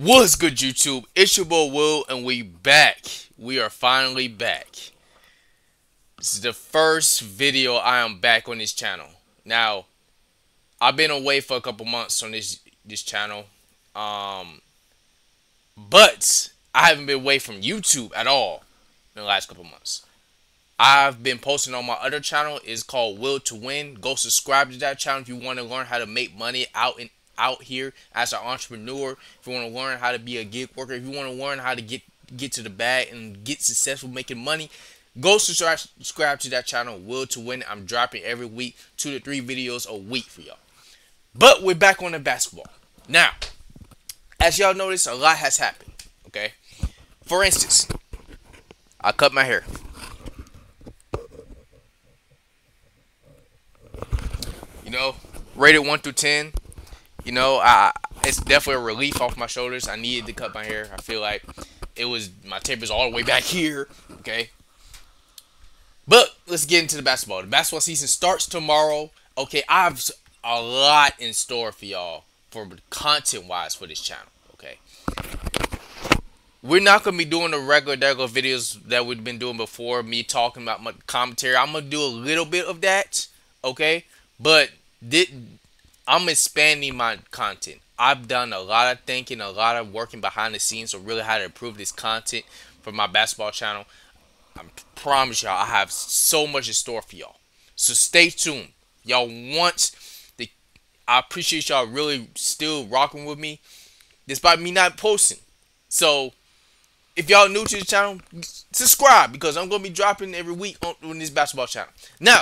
What's good, YouTube? It's your boy Will, and we back. We are finally back. This is the first video I am back on this channel. Now, I've been away for a couple months on this channel, but I haven't been away from YouTube at all in the last couple months. I've been posting on my other channel. It's called Will to Win. Go subscribe to that channel if you want to learn how to make money out here as an entrepreneur, if you want to learn how to be a gig worker, if you want to learn how to get to the bag and get successful making money, go subscribe to that channel, Will to Win. I'm dropping every week, 2 to 3 videos a week for y'all. But we're back on the basketball. Now, as y'all notice, a lot has happened, okay? For instance, I cut my hair. You know, rated 1 through 10. You know, it's definitely a relief off my shoulders. I needed to cut my hair. I feel like it was, my taper's all the way back here, okay? But let's get into the basketball. The basketball season starts tomorrow. Okay, I have a lot in store for y'all for content-wise for this channel, okay? We're not going to be doing the regular videos that we've been doing before, me talking about my commentary. I'm going to do a little bit of that, okay? But I'm expanding my content. I've done a lot of thinking, a lot of working behind the scenes on really how to improve this content for my basketball channel. I promise y'all, I have so much in store for y'all. So stay tuned. Y'all want the... I appreciate y'all really still rocking with me despite me not posting. So if y'all new to the channel, subscribe, because I'm going to be dropping every week on this basketball channel. Now,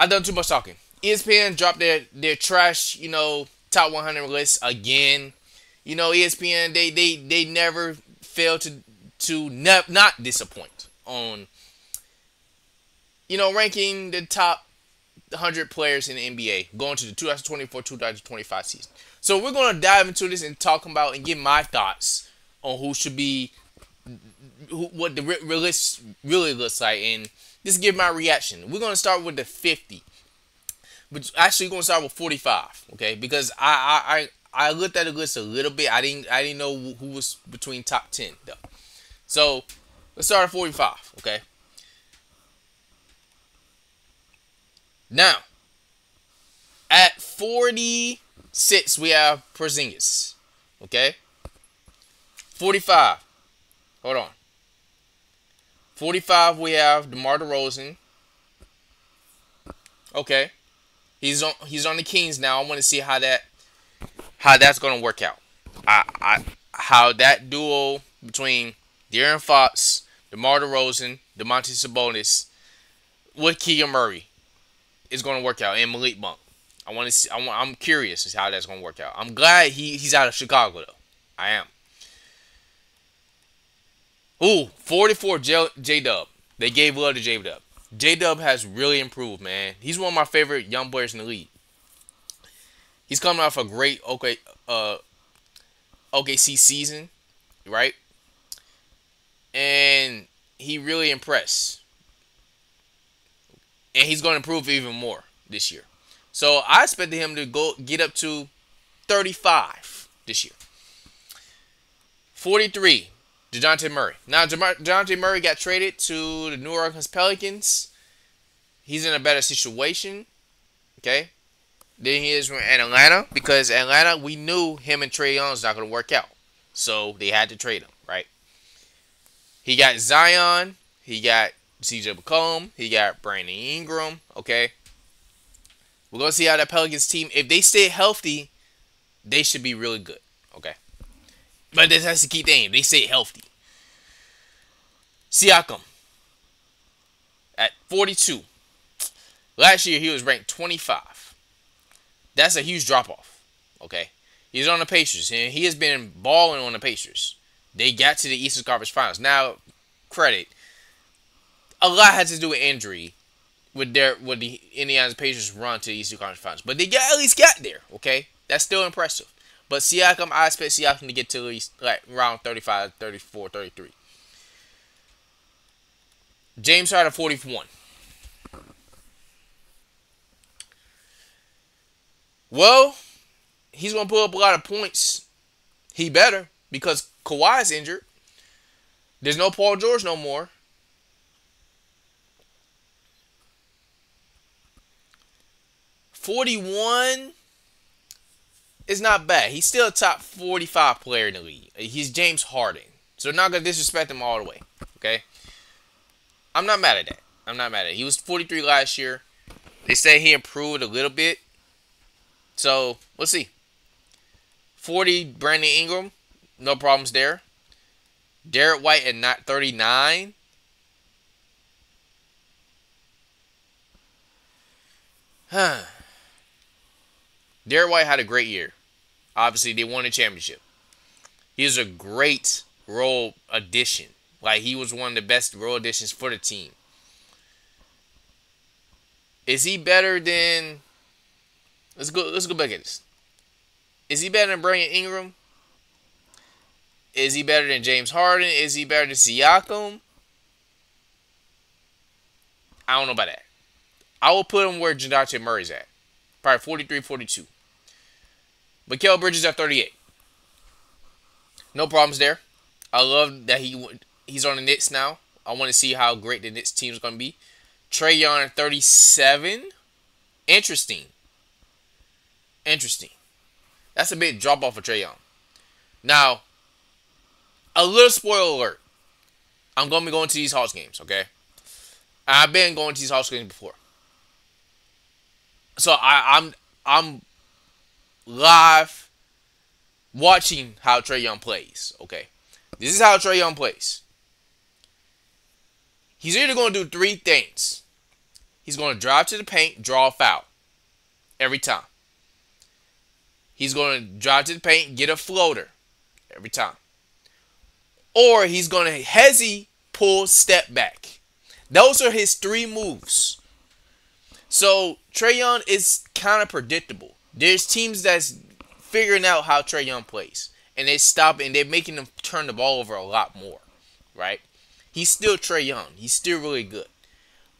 I've done too much talking. ESPN dropped their trash, you know, top 100 list again. You know, ESPN, they never fail to not disappoint on, you know, ranking the top 100 players in the NBA going to the 2024-2025 season. So we're going to dive into this and talk about and get my thoughts on who should be, what the list really looks like, and just give my reaction. We're going to start with the 50. But actually, going to start with 45, okay? Because I looked at the list a little bit. I didn't know who was between top 10 though. So let's start at 45, okay? Now at 46 we have Porzingis, okay? 45, hold on. 45 we have DeMar DeRozan, okay? He's on the Kings now. I want to see how that's gonna work out. How that duo between De'Aaron Fox, DeMar DeRozan, Domantas Sabonis, with Keegan Murray is gonna work out, and Malik Monk. I want to see. I'm curious as how that's gonna work out. I'm glad he's out of Chicago though. I am. Ooh, 44 J-Dub. They gave love to J-Dub. J-Dub has really improved, man. He's one of my favorite young players in the league. He's coming off a great OKC season, right? And he really impressed. And he's going to improve even more this year. So I expected him to go get up to 35 this year. 43. DeJounte Murray. Now, DeJounte Murray got traded to the New Orleans Pelicans. He's in a better situation, okay, than he is in Atlanta, because Atlanta, we knew him and Trae Young's not going to work out, so they had to trade him, right? He got Zion. He got CJ McCollum. He got Brandon Ingram, okay? We're going to see how that Pelicans team, if they stay healthy, they should be really good, okay? But this has to keep the aim. They stay healthy. Siakam at 42. Last year he was ranked 25. That's a huge drop off. Okay, he's on the Pacers, and he has been balling on the Pacers. They got to the Eastern Conference Finals. Now, credit, a lot has to do with injury with the Indiana Pacers run to the Eastern Conference Finals, but they at least got there. Okay, that's still impressive. But Siakam, I expect Siakam to get to at least like around 35, 34, 33. James Harden, 41. Well, he's going to pull up a lot of points. He better, because Kawhi's injured. There's no Paul George no more. $41 is not bad. He's still a top 45 player in the league. He's James Harden. So they're not going to disrespect him all the way. Okay? I'm not mad at that. I'm not mad at it. He was 43 last year. They say he improved a little bit. So, let's see. 40, Brandon Ingram. No problems there. Derek White at not 39. Huh. Derek White had a great year. Obviously, they won the championship. He was a great role addition. Like, he was one of the best role additions for the team. Is he better than... Let's go back at this. Is he better than Brandon Ingram? Is he better than James Harden? Is he better than Siakam? I don't know about that. I will put him where DeJounte Murray's at. Probably 43, 42. Mikal Bridges at 38. No problems there. I love that he's on the Knicks now. I want to see how great the Knicks team is going to be. Trae Young at 37. Interesting. Interesting. That's a big drop off for Trae Young. Now, a little spoiler alert. I'm going to be going to these Hawks games, okay? I've been going to these Hawks games before. So I'm live watching how Trae Young plays, okay? This is how Trae Young plays. He's either going to do three things. He's going to drive to the paint, draw a foul. Every time. He's going to drive to the paint, get a floater. Every time. Or he's going to hezzy, pull, step back. Those are his three moves. So, Trae Young is kind of predictable. There's teams that's figuring out how Trae Young plays. And they stop it, and they're making him turn the ball over a lot more. Right? He's still Trae Young. He's still really good.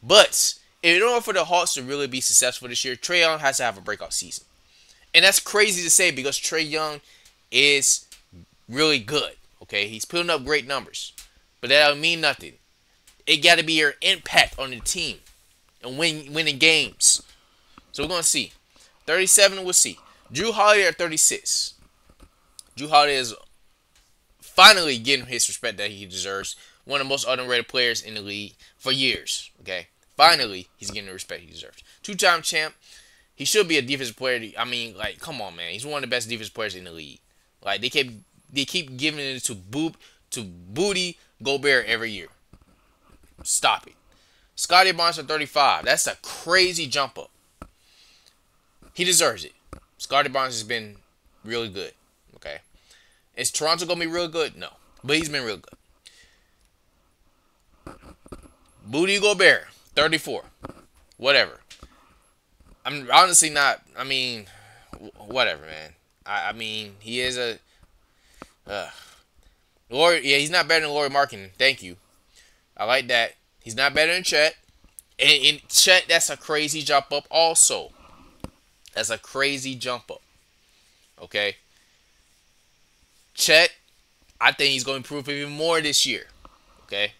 But in order for the Hawks to really be successful this year, Trae Young has to have a breakout season. And that's crazy to say because Trae Young is really good. Okay? He's putting up great numbers. But that don't mean nothing. It got to be your impact on the team and winning games. So we're going to see. 37, we'll see. Jrue Holiday at 36. Jrue Holiday is finally getting his respect that he deserves. One of the most underrated players in the league for years. Okay, finally, he's getting the respect he deserves. Two-time champ. He should be a defensive player. I mean, like, come on, man. He's one of the best defensive players in the league. Like, they keep giving it to Booty Gobert every year. Stop it. Scottie Barnes at 35. That's a crazy jump up. He deserves it. Scottie Barnes has been really good. Okay. Is Toronto going to be real good? No. But he's been real good. Booty Gobert, 34. Whatever. I'm honestly not, I mean, whatever, man. I mean, he is a, Lori, yeah, he's not better than Lauri Markkanen. Thank you. I like that. He's not better than Chet. And Chet, that's a crazy jump up also. That's a crazy jump up. Okay. Chet, I think he's going to improve even more this year. Okay,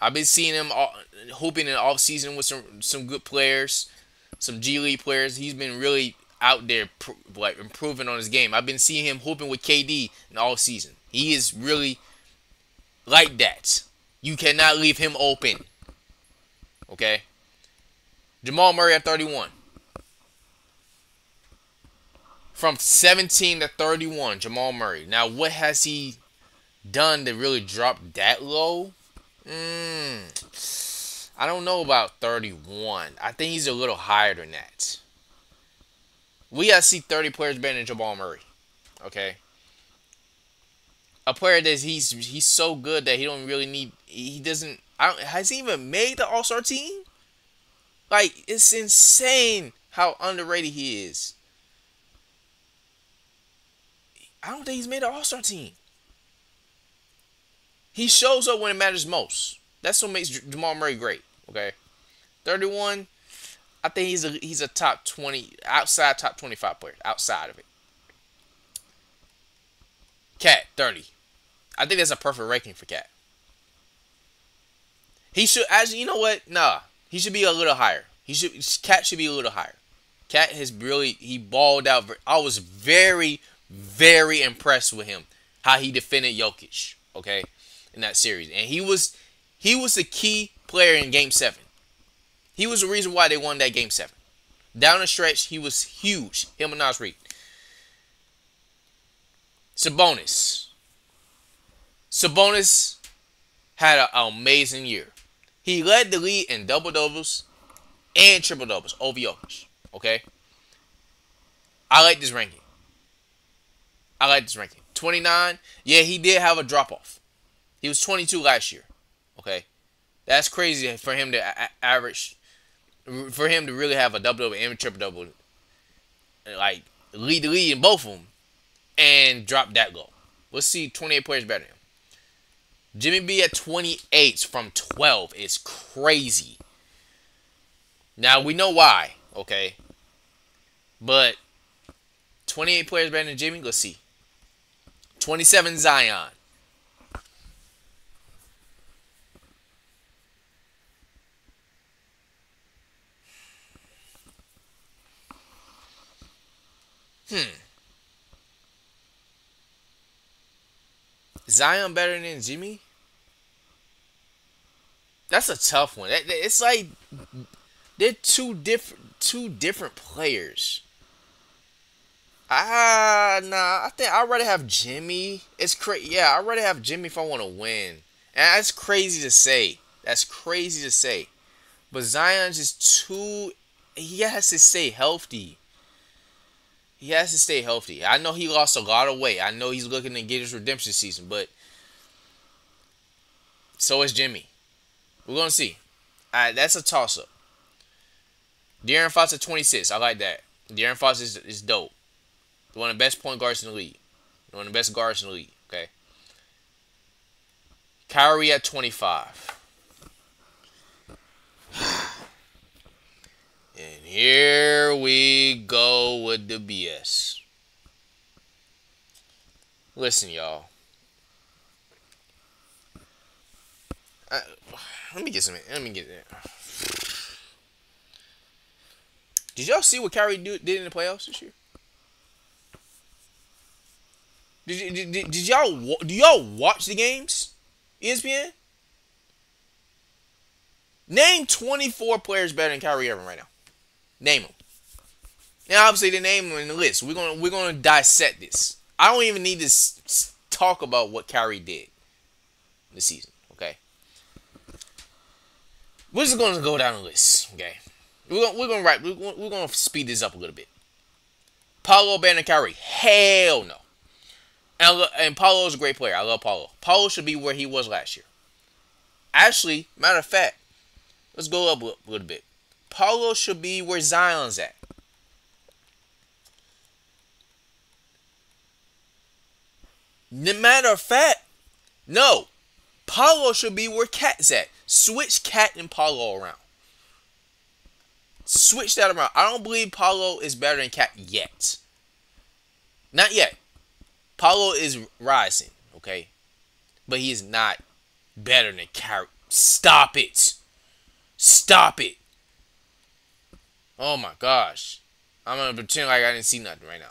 I've been seeing him hooping in the offseason with some good players, some G League players. He's been really out there like improving on his game. I've been seeing him hooping with KD in the offseason. He is really like that. You cannot leave him open. Okay, Jamal Murray at 31. From 17 to 31, Jamal Murray. Now, what has he done to really drop that low? I don't know about 31. I think he's a little higher than that. We got to see 30 players better than Jamal Murray. Okay? A player that he's so good that he don't really need... He doesn't... has he even made the All-Star team? Like, it's insane how underrated he is. I don't think he's made an All-Star team. He shows up when it matters most. That's what makes Jamal Murray great. Okay, 31. I think he's a top 20, outside top 25 player, outside of it. 30. I think that's a perfect ranking for Cat. He should, actually, you know what? Nah, he should be a little higher. Cat should be a little higher. Cat has really, he balled out. I was very, very impressed with him, how he defended Jokic, okay, in that series. And he was the key player in Game 7. He was the reason why they won that Game 7. Down the stretch, he was huge. Him and Nas Reed. Sabonis had an amazing year. He led the league in double-doubles and triple-doubles over Jokic. Okay? I like this ranking. 29. Yeah, he did have a drop-off. He was 22 last year. Okay? That's crazy for him to average... For him to really have a double-double and a triple-double, like, lead the lead in both of them, and drop that goal. Let's see 28 players better than him. Jimmy B at 28 from 12 is crazy. Now, we know why, okay? But 28 players better than Jimmy? Let's see. 27, Zion. 27. Zion better than Jimmy? That's a tough one. It's like they're two different players. Nah. I think I'd rather have Jimmy. It's crazy. Yeah, I'd rather have Jimmy if I want to win. And that's crazy to say. But Zion's just too. He has to stay healthy. I know he lost a lot of weight. I know he's looking to get his redemption season, but so is Jimmy. We're going to see. All right, that's a toss-up. De'Aaron Fox at 26. I like that. De'Aaron Fox is dope. One of the best point guards in the league. Okay. Kyrie at 25. And here we go with the BS. Listen, y'all. Let me get it. Did y'all see what Kyrie did in the playoffs this year? Do y'all watch the games? ESPN? Name 24 players better than Kyrie Irving right now. Name them. Now, obviously, they name them in the list. We're gonna dissect this. I don't even need to talk about what Kyrie did this season. Okay, we're just gonna go down the list. Okay, we're gonna speed this up a little bit. Paolo better than Kyrie? Hell no. And Paolo's a great player. I love Paolo. Paolo should be where he was last year. Actually, matter of fact, let's go up a little bit. Paolo should be where Zion's at. Matter of fact, no. Paolo should be where Cat's at. Switch Cat and Paolo around. Switch that around. I don't believe Paolo is better than Cat yet. Not yet. Paolo is rising, okay? But he is not better than Cat. Stop it. Oh my gosh. I'm going to pretend like I didn't see nothing right now.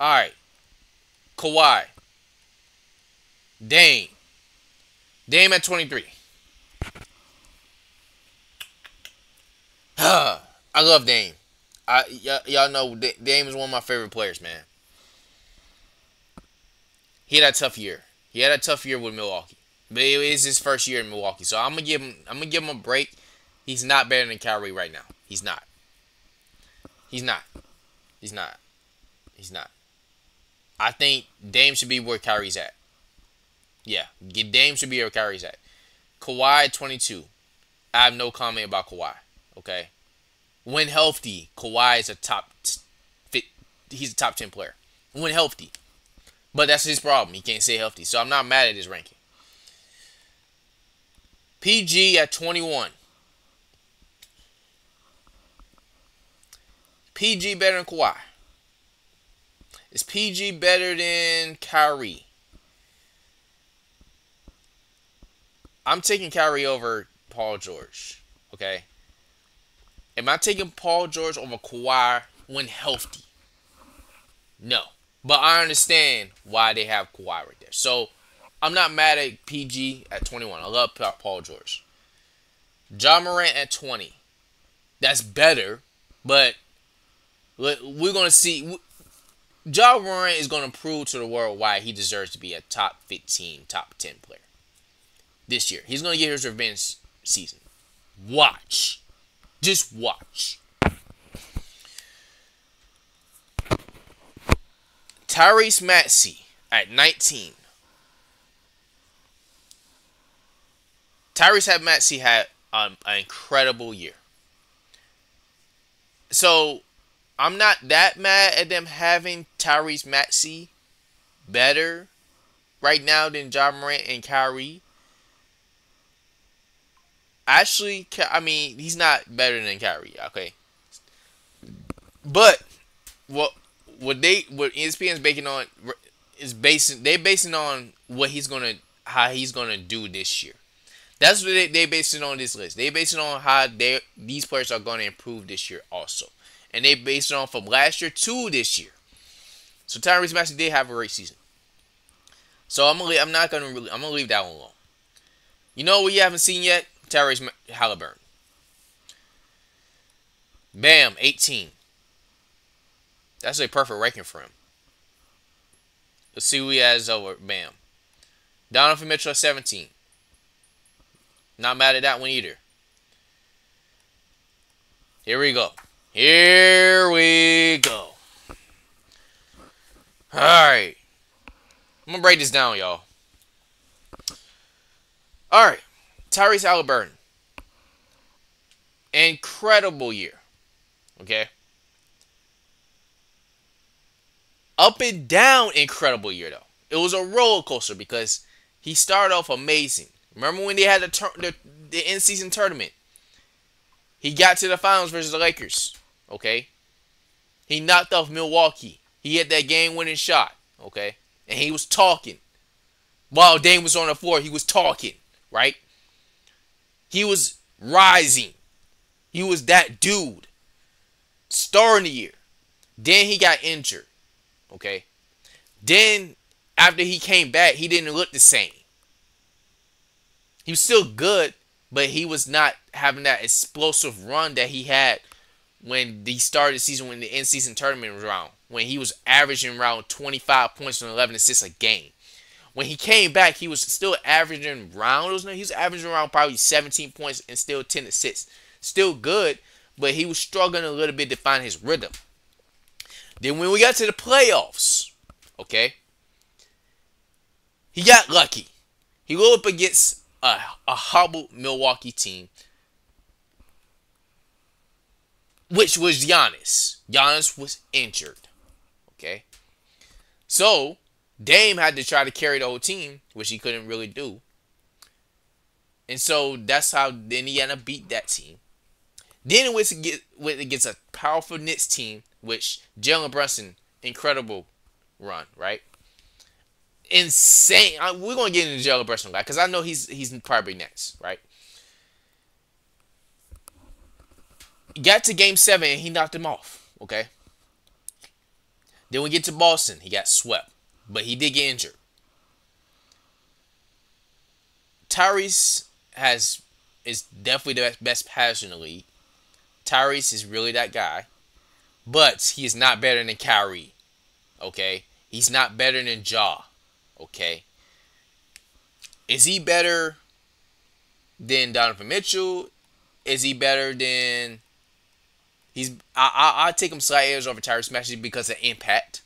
Alright. Kawhi. Dame. Dame at 23. I love Dame. Y'all know Dame is one of my favorite players, man. He had a tough year with Milwaukee. But it is his first year in Milwaukee. So I'm going to give him a break. He's not better than Kyrie right now. He's not. I think Dame should be where Kyrie's at. Yeah, Dame should be where Kyrie's at. Kawhi, 22. I have no comment about Kawhi. Okay, when healthy, Kawhi is a top fit. He's a top 10 player when healthy, but that's his problem. He can't stay healthy, so I'm not mad at his ranking. PG at 21. PG better than Kawhi. Is PG better than Kyrie? I'm taking Kyrie over Paul George, okay? Am I taking Paul George over Kawhi when healthy? No. But I understand why they have Kawhi right there. So, I'm not mad at PG at 21. I love Paul George. Ja Morant at 20. That's better, but we're going to see. Ja Morant is going to prove to the world why he deserves to be a top 15, top 10 player this year. He's going to get his revenge season. Watch. Just watch. Tyrese Maxey at 19. Tyrese Maxey had an incredible year. So, I'm not that mad at them having Tyrese Maxey better right now than Ja Morant and Kyrie. Actually, I mean, he's not better than Kyrie, okay? But what ESPN's basing on is basing on what he's gonna do this year. That's what they basing on this list. They basing on how these players are going to improve this year also. And they based it on from last year to this year. So Tyrese Maxey did have a great season. So I'm gonna leave that one alone. You know what you haven't seen yet? Tyrese Haliburton. Bam, 18. That's a perfect ranking for him. Let's see who he has over Bam. Donovan Mitchell at 17. Not mad at that one either. Here we go. Alright. I'm going to break this down, y'all. Alright. Tyrese Haliburton. Incredible year. Okay. Up and down incredible year, though. It was a roller coaster because he started off amazing. Remember when they had the in-season tournament? He got to the finals versus the Lakers. Okay, he knocked off Milwaukee. He had that game-winning shot. Okay, and he was talking while Dame was on the floor. He was talking, right? He was rising. He was that dude. Starting the year, then he got injured. Okay, then after he came back, he didn't look the same. He was still good, but he was not having that explosive run that he had when he started the season, when the in-season tournament was around, when he was averaging around 25 points and 11 assists a game. When he came back, he was still averaging around, he was averaging around probably 17 points and still 10 assists. Still good, but he was struggling a little bit to find his rhythm. Then when we got to the playoffs, okay, he got lucky. He go up against a hobbled Milwaukee team, which was Giannis. Giannis was injured. Okay. So, Dame had to try to carry the whole team, which he couldn't really do. And so, that's how then he had to beat that team. Then it was against a powerful Knicks team, which Jalen Brunson, incredible run, right? Insane. We're going to get into Jalen Brunson, guy, because I know he's probably next, right? Got to game 7 and he knocked him off. Okay. Then we get to Boston. He got swept, but he did get injured. Tyrese is definitely the best passer in the league. Tyrese is really that guy, but he is not better than Kyrie. Okay, he's not better than Ja. Okay, is he better than Donovan Mitchell? Is he better than? I take him slight edge over Tyrese Maxey because of impact.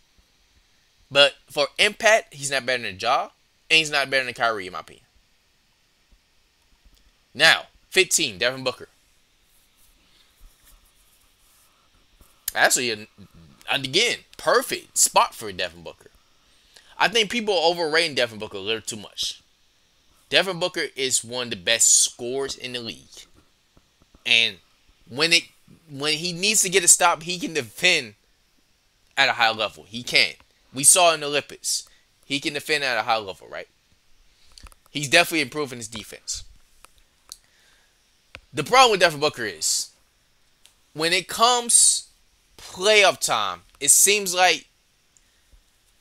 But for impact, he's not better than Ja, and he's not better than Kyrie, in my opinion. Now, 15, Devin Booker. Actually, again, perfect spot for Devin Booker. I think people are overrating Devin Booker a little too much. Devin Booker is one of the best scorers in the league. And when he needs to get a stop, he can defend at a high level. He can. We saw in Olympus. He can defend at a high level, right? He's definitely improving his defense. The problem with Devin Booker is, when it comes playoff time, it seems like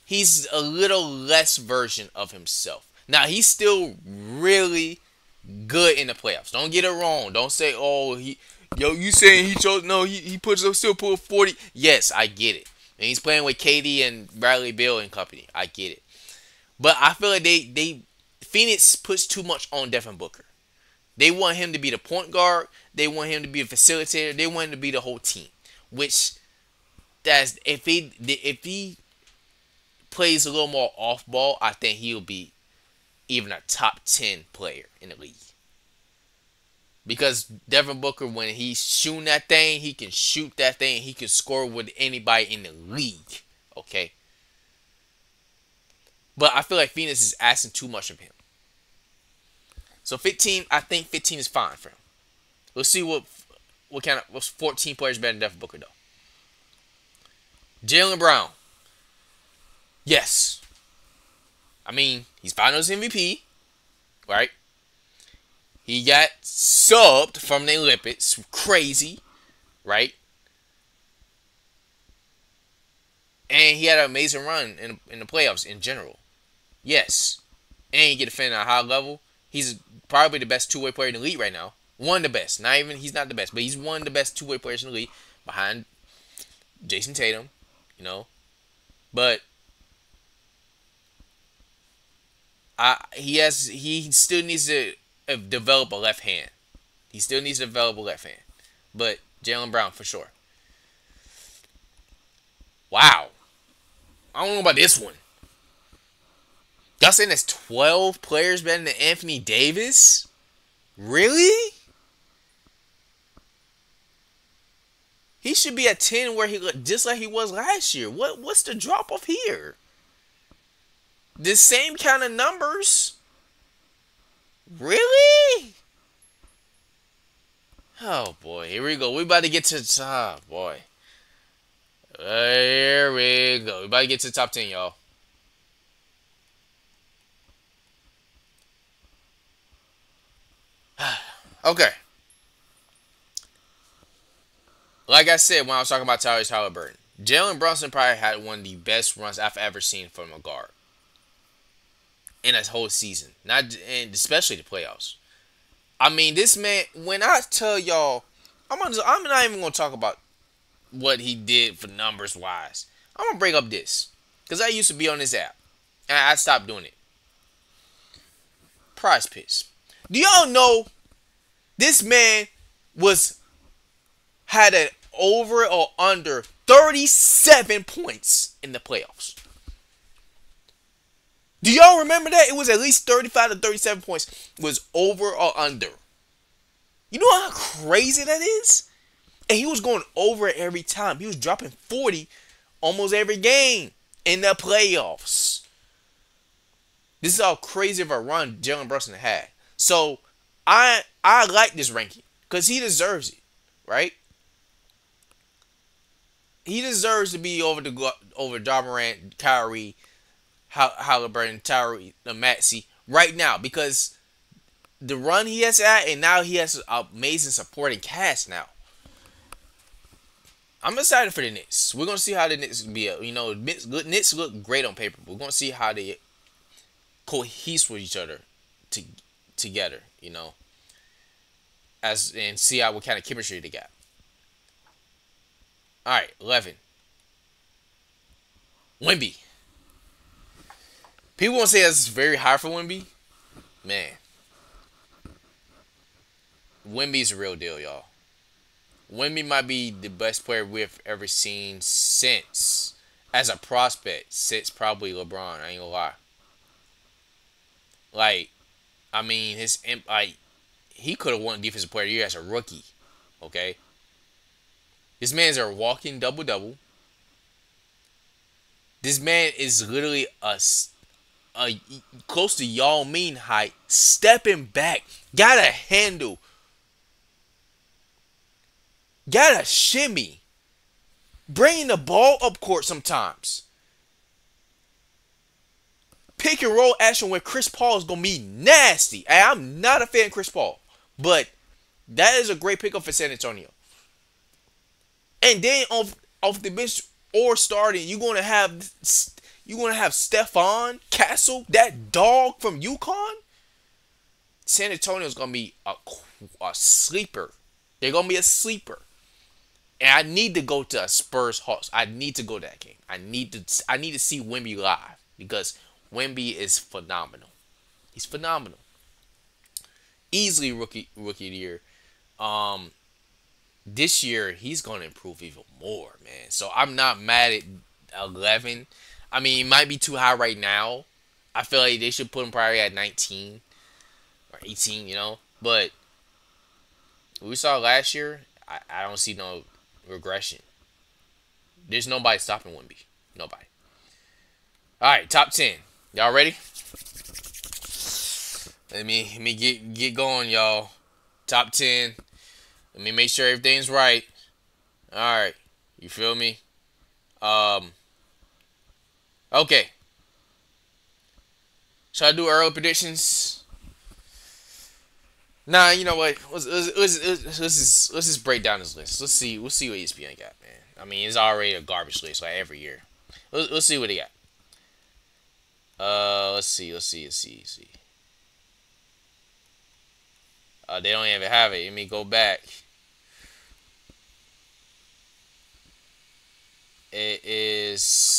he's a little less version of himself. Now, he's still really good in the playoffs. Don't get it wrong. Don't say, oh, you saying he chose. No, he puts up, still pulled 40. Yes, I get it. And he's playing with KD and Bradley Beal and company. I get it. But I feel like Phoenix puts too much on Devin Booker. They want him to be the point guard. They want him to be a facilitator. They want him to be the whole team. Which, that's if he plays a little more off ball, I think he'll be even a top 10 player in the league. Because Devin Booker, when he's shooting that thing, he can shoot that thing. He can score with anybody in the league. Okay. But I feel like Phoenix is asking too much of him. So 15, I think 15 is fine for him. We'll see what's 14 players better than Devin Booker though. Jaylen Brown. Yes. I mean, he's Finals MVP, right? He got subbed from the Olympics, crazy, right? And he had an amazing run in the playoffs in general. Yes. And he can defend at a high level. He's probably the best two-way player in the league right now. One of the best. He's not the best, but he's one of the best two-way players in the league behind Jason Tatum, you know. But he still needs to develop a left hand. He still needs to develop a left hand. But Jaylen Brown for sure. Wow. I don't know about this one. Y'all saying that's 12 players better than Anthony Davis? Really? He should be at 10 where he looked just like he was last year. What's the drop off here? The same kind of numbers? Really? Oh boy, here we go. We about to get to here we go. We about to get to the top 10, y'all. Okay. Like I said when I was talking about Tyrese Haliburton, Jalen Brunson probably had one of the best runs I've ever seen from a guard in a whole season, and especially the playoffs. I mean, this man. When I tell y'all, I'm not even gonna talk about what he did for numbers wise. I'm gonna bring up this because I used to be on this app, and I stopped doing it. Prize Picks. Do y'all know this man had an over or under 37 points in the playoffs? Do y'all remember that? It was at least 35 to 37 points was over or under. You know how crazy that is? And he was going over every time. He was dropping 40 almost every game in the playoffs. This is how crazy of a run Jalen Brunson had. So, I like this ranking because he deserves it, right? He deserves to be over Ja Morant, Kyrie, Haliburton, Tyrese Maxey right now because the run he has at, and now he has an amazing supporting cast now. I'm excited for the Knicks. We're going to see how the Knicks be. You know, Knicks look great on paper. But we're going to see how they cohese with each other together, you know, and see what kind of chemistry they got. All right, 11. Wemby. People won't say that's very high for Wemby. Man. Wemby's a real deal, y'all. Wemby might be the best player we've ever seen since, as a prospect, since probably LeBron. I ain't gonna lie. Like, I mean, he could have won Defensive Player of the Year as a rookie. Okay? This man's a walking double-double. This man is literally a close to Yao Ming height, stepping back, got a handle, got a shimmy, bringing the ball up court sometimes. pick and roll action with Chris Paul is going to be nasty. I'm not a fan of Chris Paul, but that is a great pickup for San Antonio. And then off the bench or starting, you're going to have Stephon Castle, that dog from UConn. San Antonio is going to be a sleeper. They're going to be a sleeper. And I need to go to a Spurs Hawks. I need to go to that game. I need to see Wemby live because Wemby is phenomenal. He's phenomenal. Easily rookie of the year. This year he's going to improve even more, man. So I'm not mad at 11. I mean, it might be too high right now. I feel like they should put him probably at 19 or 18, you know. But we saw last year. I don't see no regression. There's nobody stopping Wemby. Nobody. All right, top 10. Y'all ready? Let me get going, y'all. Top 10. Let me make sure everything's right. All right, you feel me? Okay. Should I do early predictions? Nah, you know what? Let's just break down this list. Let's see what ESPN got, man. I mean, it's already a garbage list like every year. Let's see what they got. Let's see. They don't even have it. Let me go back. It is